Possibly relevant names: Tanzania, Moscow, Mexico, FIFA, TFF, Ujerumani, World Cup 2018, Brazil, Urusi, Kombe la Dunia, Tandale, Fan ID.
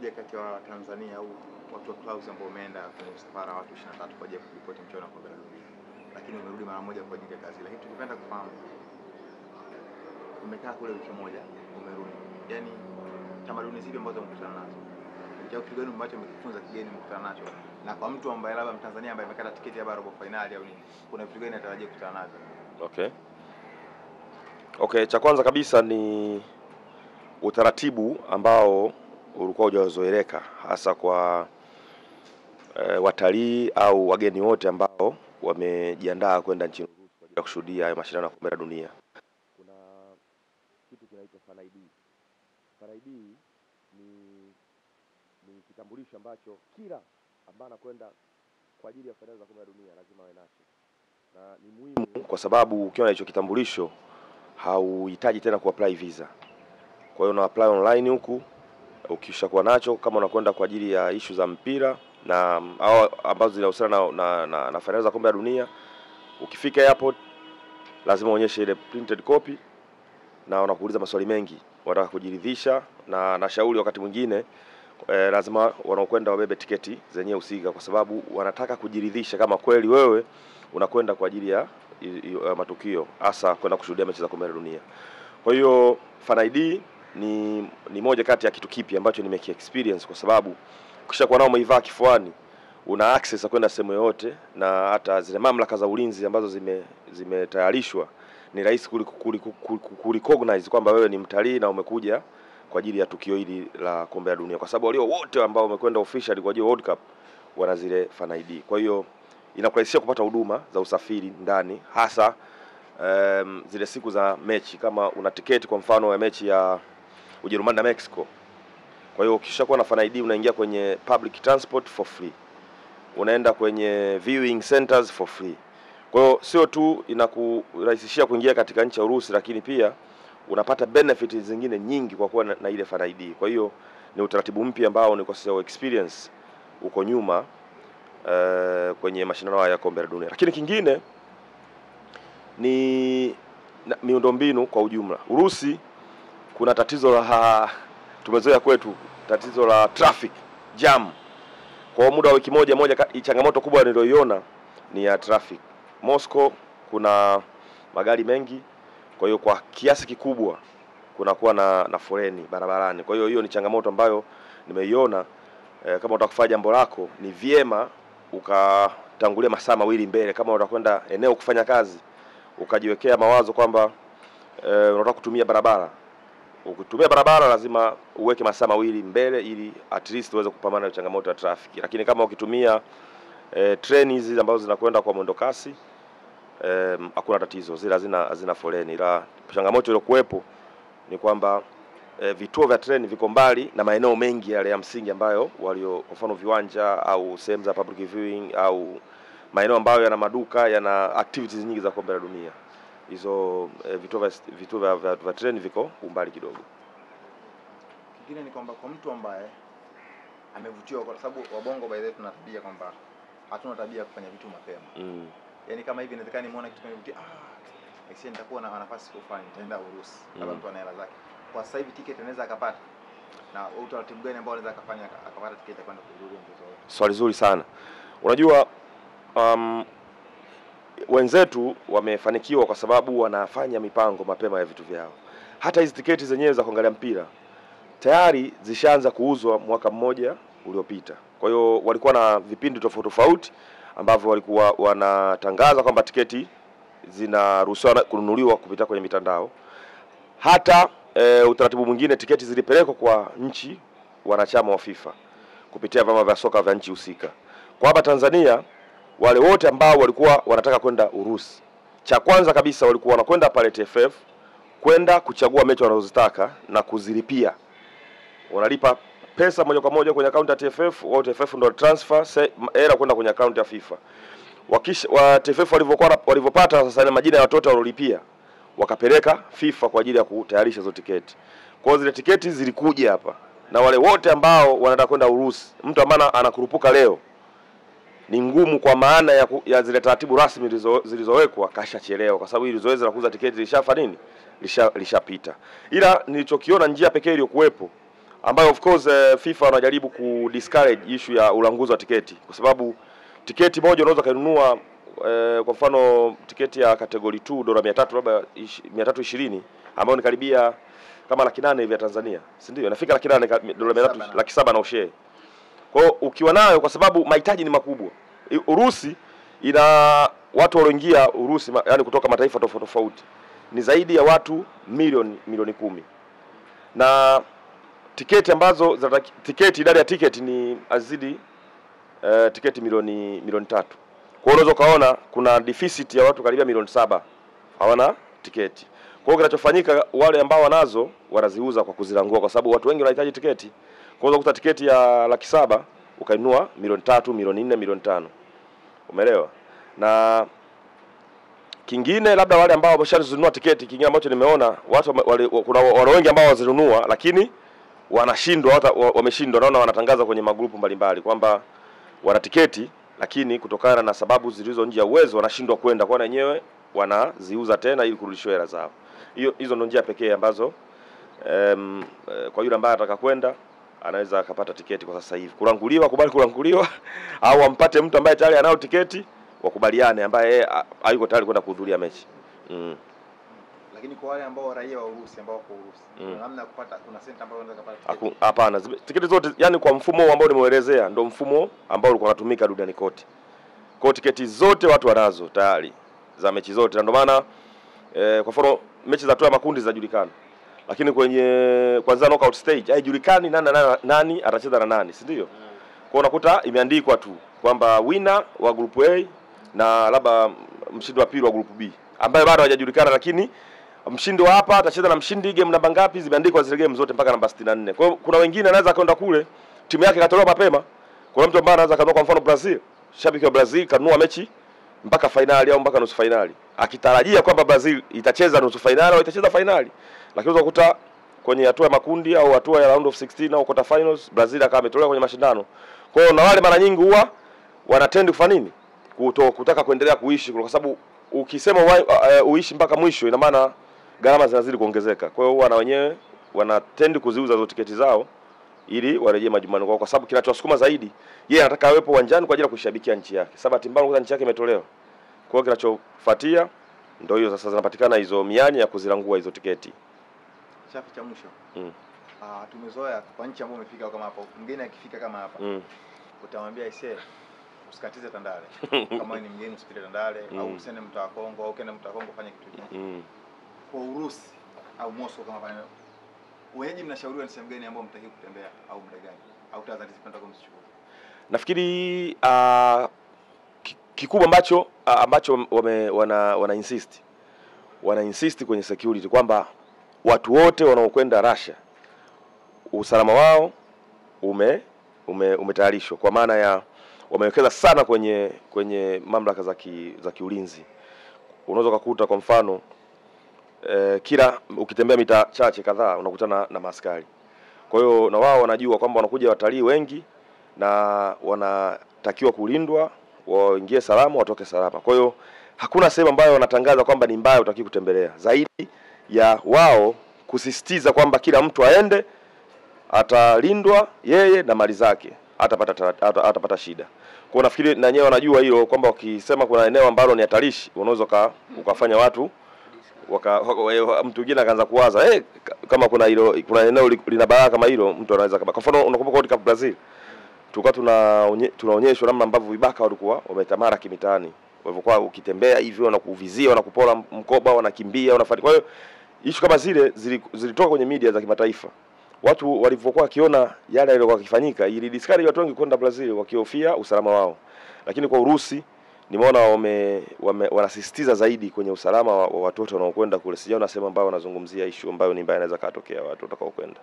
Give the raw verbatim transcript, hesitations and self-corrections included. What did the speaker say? mmoja kati ya Tanzania au watu wa clubs ambao wameenda kwenye msafara watu ishirini na tatu kwa ajili ya kuripoti mchezo wa Kombe la Dunia. Lakini umerudi mara moja kwa ajili ya kazi. Lakini tukipenda kufahamu umekaa kule wiki moja umerudi. Yaani tamaduni zipi ambazo mkutana nazo? Kitu kigani ambacho mmejifunza kigeni mkutana nacho? Na kwa mtu ambaye labda Mtanzania ambaye amekata tiketi ya robo finali au nini? Kuna vitu gani atarajia kukutana nazo? Okay. Okay, cha kwanza kabisa ni utaratibu ambao ulikuwa hujazoeleka hasa kwa e, watalii au wageni wote ambao wamejiandaa kwenda nchini Urusi kwa ajili ya kushuhudia mashindano ya Kombe la Dunia. Kuna kitu kinaitwa Fan I D. Fan I D ni ni kitambulisho ambacho kila ambaye anakwenda kwa ajili ya fainali za Kombe la Dunia lazima awe nacho. Na ni muhimu kwa sababu ukiwa na hicho kitambulisho hauhitaji tena kuapply visa. Kwa hiyo una apply online huku ukishakuwa nacho kama unakwenda kwa ajili ya issue za mpira na au ambazo zinahusiana na na, na, na fainali za Kombe la Dunia. Ukifika airport lazima uonyeshe ile printed copy na unakuuliza maswali mengi wataka kujiridhisha, na na shauri wakati mwingine eh, lazima wanaokwenda wabebe tiketi zenyewe usika kwa sababu wanataka kujiridhisha kama kweli wewe unakwenda kwa ajili ya uh, matukio hasa kwenda kushuhudia mechi za Kombe la Dunia. Kwa hiyo Fan I D ni ni moja kati ya kitu kipi ambacho nimeki experience kwa sababu ukishakuwa nao umeivaa kifuani una access kwenda sehemu yote, na hata zile mamlaka za ulinzi ambazo zime zimetayarishwa ni rahisi kurecognize kwamba wewe ni mtalii na umekuja kwa ajili ya tukio hili la Kombe la Dunia kwa sababu walio wote ambao wamekwenda officially kwa ajili ya World Cup wana zile Fan I D. Kwa hiyo inakurahisishia kupata huduma za usafiri ndani hasa um, zile siku za mechi kama una tiketi kwa mfano ya mechi ya Ujerumani na Mexico. Kwa hiyo ukishakuwa na Fan I D unaingia kwenye public transport for free. Unaenda kwenye viewing centers for free. Kwa hiyo sio tu inakurahisishia kuingia katika nchi ya Urusi lakini pia unapata benefits zingine nyingi kwa kuwa na, na ile Fan I D. Kwa hiyo ni utaratibu mpya ambao ni kwa sababu experience uko nyuma uh, kwenye mashindano ya Kombe la Dunia. Lakini kingine ni miundombinu kwa ujumla. Urusi kuna tatizo la tumezoea kwetu tatizo la traffic jam. Kwa muda wa wiki moja moja changamoto kubwa niliyoiona ni ya traffic. Moscow kuna magari mengi, kwa hiyo kwa kiasi kikubwa kuna kuwa na na foleni barabarani. Kwa hiyo hiyo ni changamoto ambayo nimeiona. E, kama unataka kufanya jambo lako ni vyema ukatangulia masaa mawili mbele kama utakwenda eneo kufanya kazi, ukajiwekea mawazo kwamba e, unataka kutumia barabara. Ukitumia barabara lazima uweke masaa mawili mbele ili at least uweze kupambana na changamoto ya traffic. Lakini kama ukitumia e, treni hizi ambazo zinakwenda kwa mwendo kasi hakuna e, tatizo, zile hazina hazina foleni. La changamoto iliyokuepo ni kwamba e, vituo vya treni viko mbali na maeneo mengi yale ya msingi ambayo walio kwa mfano viwanja au sehemu za public viewing au maeneo ambayo yana maduka yana activities nyingi za Kombe la Dunia. Hizo e, vituo vya vituo vya, vya, vya treni viko umbali kidogo. Kingine ni kwamba kwa mtu ambaye amevutiwa kwa sababu wabongo by the way tunatabia kwamba hatuna tabia kufanya vitu mapema. Mm. Yaani kama hivi inawezekana nimeona kitu kinavutia ah akseni nitakuwa na nafasi kufanya nitaenda Urusi kama mtu ana hela zake. Kwa sasa hivi tiketi anaweza akapata. Na utaratibu gani ambao anaweza akafanya akapata tiketi kwenda kuhudhuria mchezo wote? Swali zuri sana. Unajua um, wenzetu wamefanikiwa kwa sababu wanafanya mipango mapema ya vitu vyao. Hata hizi tiketi zenyewe za kuangalia mpira tayari zishaanza kuuzwa mwaka mmoja uliopita. Kwa hiyo walikuwa na vipindi tofauti tofauti ambavyo walikuwa wanatangaza kwamba tiketi zinaruhusiwa kununuliwa kupitia kwenye mitandao. Hata e, utaratibu mwingine tiketi zilipelekwa kwa nchi wanachama wa FIFA kupitia vyama vya soka vya nchi husika. Kwa hapa Tanzania wale wote ambao walikuwa wanataka kwenda Urusi, cha kwanza kabisa walikuwa wanakwenda pale T F F kwenda kuchagua mechi wanazozitaka na kuzilipia. Wanalipa pesa moja kwa moja kwenye account ya T F F, wao T F F ndio transfer era kwenda kwenye account ya FIFA. Wakisha wa T F F walivyokuwa walivyopata sasa na majina ya watoto waliolipia, wakapeleka FIFA kwa ajili ya kutayarisha hizo tiketi. Kwa hiyo zile tiketi zilikuja hapa na wale wote ambao wanataka kwenda Urusi, mtu amana anakurupuka leo ni ngumu kwa maana ya, ya zile taratibu rasmi zilizowekwa kashachelewa kwa sababu ilizoezi la kuuza tiketi lishafa nini lisha, lishapita. Ila nilichokiona njia pekee iliyokuepo ambayo of course uh, FIFA wanajaribu kudiscourage issue ya ulanguzi wa tiketi, kwa sababu tiketi moja unaweza kununua uh, kwa mfano tiketi ya category mbili dola mia tatu labda mia tatu ishirini ambayo ni karibia kama laki nane hivi ya Tanzania, si ndio? Inafika laki nane dola mia tatu laki saba na ushee. Kwa hiyo ukiwa nayo, kwa sababu mahitaji ni makubwa. Urusi ina watu walioingia Urusi, yani kutoka mataifa tofauti tofauti, ni zaidi ya watu milioni milioni kumi. Na tiketi ambazo tiketi idadi ya tiketi ni azidi uh, tiketi milioni milioni tatu. Kwa hiyo unaweza kaona kuna deficit ya watu karibia milioni saba hawana tiketi. Kwa hiyo kinachofanyika, wale ambao wanazo wanaziuza kwa kuzilangua, kwa sababu watu wengi wanahitaji tiketi. Kwa hiyo ukuta tiketi ya laki saba ukainua milioni tatu, milioni nne, milioni tano. Umeelewa? Na kingine, labda wale ambao wameshanunua tiketi, kingine ambacho nimeona watu wale, kuna wale wengi ambao wazinunua lakini wanashindwa, hata wameshindwa, naona wanatangaza kwenye magrupu mbalimbali kwamba wana tiketi, lakini kutokana na sababu zilizo nje ya uwezo wanashindwa kwenda, kwa wenyewe wanaziuza tena ili kurudishwa hela zao. Hiyo hizo ndio njia pekee ambazo um, kwa yule ambaye anataka kwenda anaweza akapata tiketi kwa sasa hivi. Kulanguliwa, kubali kulanguliwa au ampate mtu ambaye tayari anao tiketi, wakubaliane ambaye hayuko tayari kwenda kuhudhuria mechi. Mm. Lakini kwa wale ambao raia wa Urusi ambao kwa Urusi, mm. kuna namna kupata, kuna center ambayo unaweza kupata. Hapana, tiketi zote, yani kwa mfumo ambao nimeelezea ndio mfumo ambao ulikuwa unatumika duniani kote. Kwa tiketi zote watu wanazo tayari za mechi zote, na ndio maana eh, kwa mfano mechi za toa makundi zinajulikana. Lakini kwenye kwanza knockout stage haijulikani nani nani, nani atacheza na nani, si ndio? Kwa unakuta imeandikwa tu kwamba winner wa group A na labda mshindi wa pili wa group B, ambaye bado hajajulikana, lakini mshindi wa hapa atacheza na mshindi game namba ngapi, zimeandikwa zile game zote mpaka namba sitini na nne. Kwa hiyo kuna wengine anaweza kwenda kule timu yake katolewa mapema. Kuna mtu ambaye anaweza kama kwa mfano Brazil, shabiki wa Brazil kanunua mechi mpaka finali au mpaka nusu finali, akitarajia kwamba Brazil itacheza nusu finali au itacheza finali, lakini unakuta kwenye hatua ya makundi au hatua ya round of sixteen au quarter finals Brazil akawa ametolewa kwenye mashindano. Kwa hiyo na wale mara nyingi huwa wanatend kufanya nini? Kuto, kutaka kuendelea kuishi, kwa sababu ukisema uh, uishi mpaka mwisho ina maana gharama zinazidi kuongezeka. Kwa hiyo huwa na wenyewe wanatend kuziuza hizo tiketi zao ili warejee majumbani kwao, kwa sababu kinachowasukuma zaidi yeye anataka awepo uwanjani kwa ajili ya kushabikia nchi yake. Sababu timu mbaya nchi yake imetolewa. Kwa hiyo kinachofuatia ndio hiyo sasa, zinapatikana hizo mianya ya kuzilangua hizo tiketi. Chafu cha mwisho. Mm. Ah, tumezoea kwa nchi ambayo umefika kama hapo, mgeni akifika kama hapa, mm. utamwambia ise usikatize Tandale. Kama ni mgeni usipite Tandale, mm. au usende mtaa Kongo, au kenda mtaa Kongo fanya kitu kingine. Mm. Kwa Urusi au Moscow kama pale, wenyeji mnashauriwa ni sehemu gani ambayo mtaki kutembea au muda gani au tazatisi kwenda kwa msichukua? Nafikiri uh, kikubwa ambacho uh, ambacho wame, wana wana insist wana insist kwenye security, kwamba watu wote wanaokwenda Russia usalama wao ume, ume umetayarishwa, kwa maana ya wamewekeza sana kwenye kwenye mamlaka za ki, za kiulinzi. Unaweza kukuta kwa mfano eh, kila ukitembea mita chache kadhaa unakutana na maaskari. Kwa hiyo na wao wanajua kwamba wanakuja watalii wengi na wanatakiwa kulindwa, waingie salama, watoke salama. Kwa hiyo hakuna sehemu ambayo wanatangaza kwamba ni mbaya utaki kutembelea, zaidi ya wao kusisitiza kwamba kila mtu aende, atalindwa yeye na mali zake, atapata atapata shida. Kwa nafikiri na wenyewe wanajua hilo, kwamba wakisema kuna eneo ambalo ni hatarishi, unaweza ukafanya watu waka, waka mtu mwingine akaanza kuwaza eh hey, kama kuna hilo, kuna eneo lina balaa kama hilo, mtu anaweza kama kwa mfano unakumbuka World Cup Brazil, tulikuwa tuna tunaonyeshwa namna ambavyo vibaka walikuwa wametamara kimitaani, walivyokuwa ukitembea hivi wanakuvizia, wanakupola mkoba, wanakimbia, wanafanya. Kwa hiyo issue kama zile zilitoka kwenye media za kimataifa, watu walivyokuwa kiona yale yaliokuwa kifanyika, ili discourage watu wengi kwenda Brazil wakihofia usalama wao. Lakini kwa Urusi nimeona wame, wame wanasisitiza zaidi kwenye usalama wa, wa watu wote wanaokwenda kule. Sijao nasema ambao wanazungumzia issue ambayo ni mbaya inaweza katokea watu watakao kwenda.